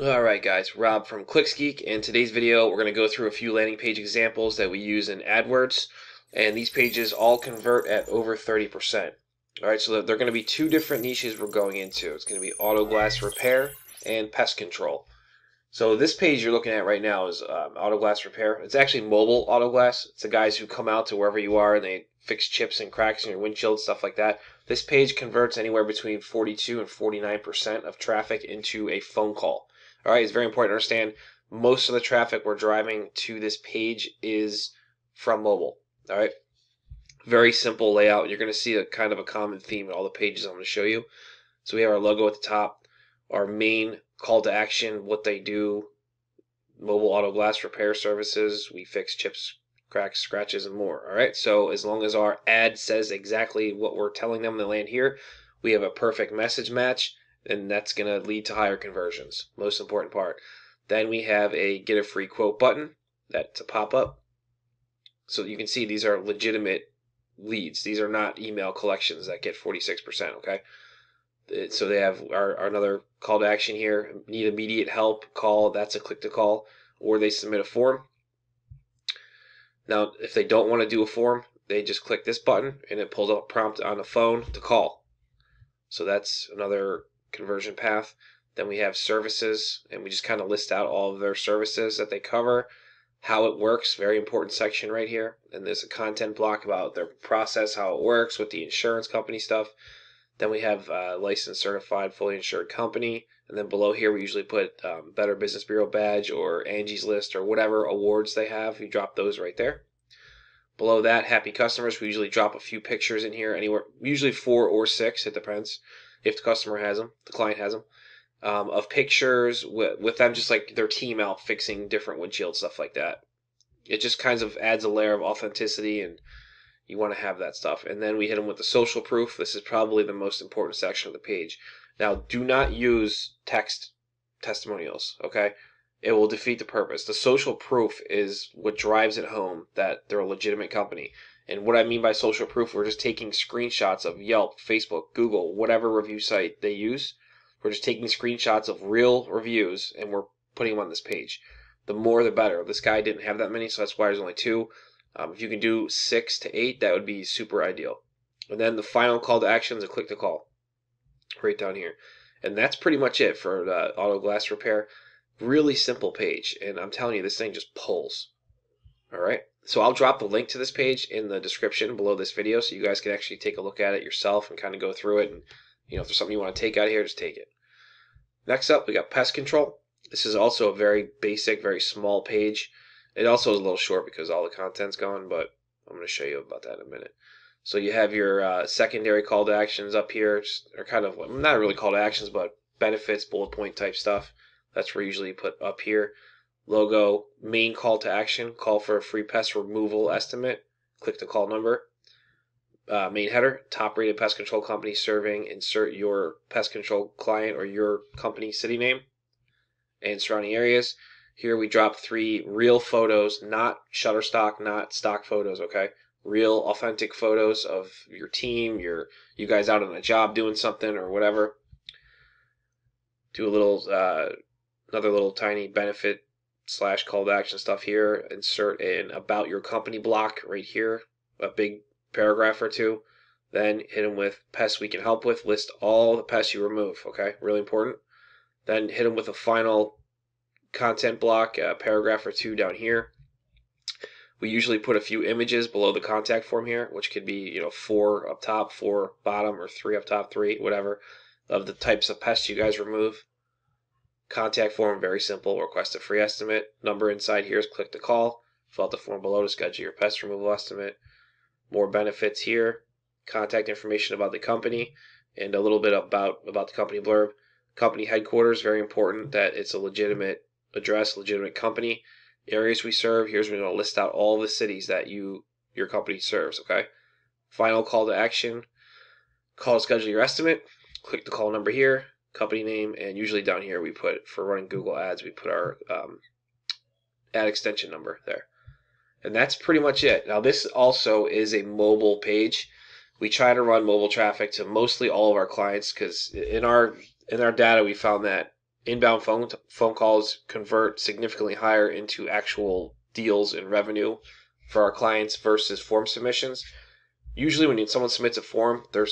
Alright guys, Rob from Clicks Geek. In today's video we're going to go through a few landing page examples that we use in AdWords, and these pages all convert at over 30%. Alright, so there are going to be two different niches we're going into. It's going to be Autoglass Repair and Pest Control. So this page you're looking at right now is Autoglass Repair. It's actually mobile autoglass. It's the guys who come out to wherever you are and they fix chips and cracks in your windshield, stuff like that. This page converts anywhere between 42 and 49% of traffic into a phone call. All right, it's very important to understand most of the traffic we're driving to this page is from mobile. All right, very simple layout. You're going to see a kind of a common theme in all the pages I'm going to show you. So we have our logo at the top, our main call to action, what they do, mobile autoglass repair services, we fix chips, cracks, scratches, and more. All right, so as long as our ad says exactly what we're telling them to land here, we have a perfect message match. And that's going to lead to higher conversions, most important part. Then we have a get a free quote button. That's a pop-up. So you can see these are legitimate leads. These are not email collections that get 46%, okay? So they have our another call to action here. Need immediate help, call, that's a click to call, or they submit a form. Now, if they don't want to do a form, they just click this button and it pulls up a prompt on the phone to call. So that's another conversion path. Then we have services, and we just kind of list out all of their services that they cover, how it works, very important section right here. And there's a content block about their process, how it works with the insurance company stuff. Then we have licensed, certified, fully insured company. And then below here we usually put Better Business Bureau badge or Angie's List or whatever awards they have. You drop those right there. Below that, happy customers. We usually drop a few pictures in here, anywhere, usually 4 or 6, it depends. If the customer has them, the client has them, of pictures with them, just like their team out fixing different windshields, stuff like that. It just kind of adds a layer of authenticity, and you want to have that stuff. And then we hit them with the social proof. This is probably the most important section of the page. Now, do not use text testimonials, okay? It will defeat the purpose. The social proof is what drives it home that they're a legitimate company. And what I mean by social proof, we're just taking screenshots of Yelp, Facebook, Google, whatever review site they use. We're just taking screenshots of real reviews, and we're putting them on this page. The more, the better. This guy didn't have that many, so that's why there's only 2. If you can do 6 to 8, that would be super ideal. And then the final call to action is a click to call, right down here. And that's pretty much it for the Autoglass Repair. Really simple page, and I'm telling you, this thing just pulls. All right. So I'll drop the link to this page in the description below this video so you guys can actually take a look at it yourself and kind of go through it. And, you know, if there's something you want to take out of here, just take it. Next up, we got Pest Control. This is also a very basic, very small page. It also is a little short because all the content's gone, but I'm going to show you about that in a minute. So you have your secondary call to actions up here, or kind of not really call to actions, but benefits, bullet point type stuff. That's where usually you put up here. Logo, main call to action, call for a free pest removal estimate, click the call number. Main header, top rated pest control company serving, insert your pest control client or your company city name and surrounding areas. Here we drop 3 real photos, not Shutterstock, not stock photos, okay? Real authentic photos of your team, you guys out on a job doing something or whatever. Do a little, another little tiny benefit / call to action stuff here, insert an about your company block right here, a big paragraph or 2, then hit them with pests we can help with, list all the pests you remove, okay, really important. Then hit them with a final content block, a paragraph or 2 down here. We usually put a few images below the contact form here, which could be, you know, 4 up top, 4 bottom, or 3 up top, 3, whatever, of the types of pests you guys remove. Contact form, very simple, request a free estimate. Number inside here is click to call. Fill out the form below to schedule your pest removal estimate. More benefits here. Contact information about the company and a little bit about the company blurb. Company headquarters, very important that it's a legitimate address, legitimate company. Areas we serve, here's where we're going to list out all the cities that your company serves, okay? Final call to action. Call to schedule your estimate. Click the call number here. Company name, and usually down here we put, for running Google Ads, we put our ad extension number there. And that's pretty much it. Now this also is a mobile page. We try to run mobile traffic to mostly all of our clients because in our data we found that inbound phone calls convert significantly higher into actual deals and revenue for our clients versus form submissions. Usually when someone submits a form, they're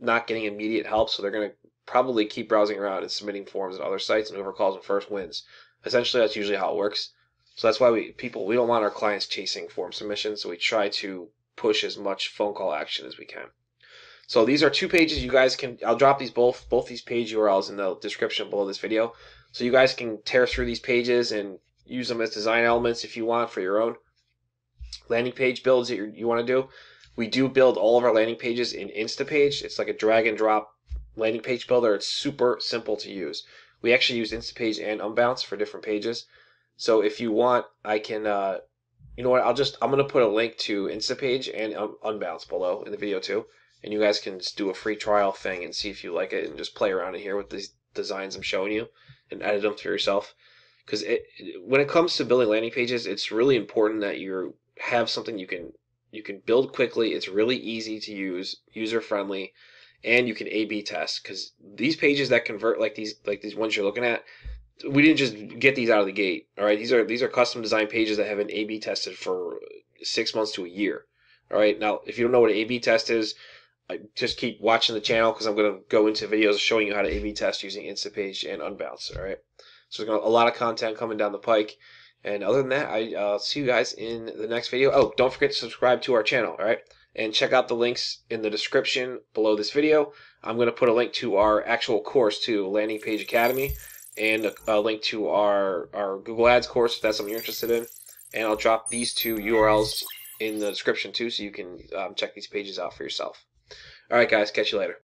not getting immediate help, so they're going to probably keep browsing around and submitting forms at other sites, and whoever calls them first wins. Essentially, that's usually how it works. So that's why we don't want our clients chasing form submissions, so we try to push as much phone call action as we can. So these are two pages you guys can, I'll drop these both these page URLs in the description below this video. So you guys can tear through these pages and use them as design elements if you want for your own landing page builds that you want to do. We do build all of our landing pages in Instapage. It's like a drag and drop landing page builder. It's super simple to use. We actually use Instapage and Unbounce for different pages. So if you want, I can, you know what, I'm going to put a link to Instapage and Unbounce below in the video too. And you guys can just do a free trial thing and see if you like it and just play around in here with these designs I'm showing you and edit them for yourself. Because when it comes to building landing pages, it's really important that you have something you can build quickly. It's really easy to use, user-friendly, and you can A/B test. Because these pages that convert like these ones you're looking at, we didn't just get these out of the gate. All right, these are custom design pages that have been A/B tested for 6 months to a year. All right, now if you don't know what an A/B test is, just keep watching the channel because I'm going to go into videos showing you how to A/B test using Instapage and Unbounce. All right, so there's a lot of content coming down the pike. And other than that, I see you guys in the next video. Oh, don't forget to subscribe to our channel. All right, and check out the links in the description below this video. I'm going to put a link to our actual course to Landing Page Academy, and a link to our Google Ads course if that's something you're interested in. And I'll drop these two URLs in the description too, so you can check these pages out for yourself. All right, guys, catch you later.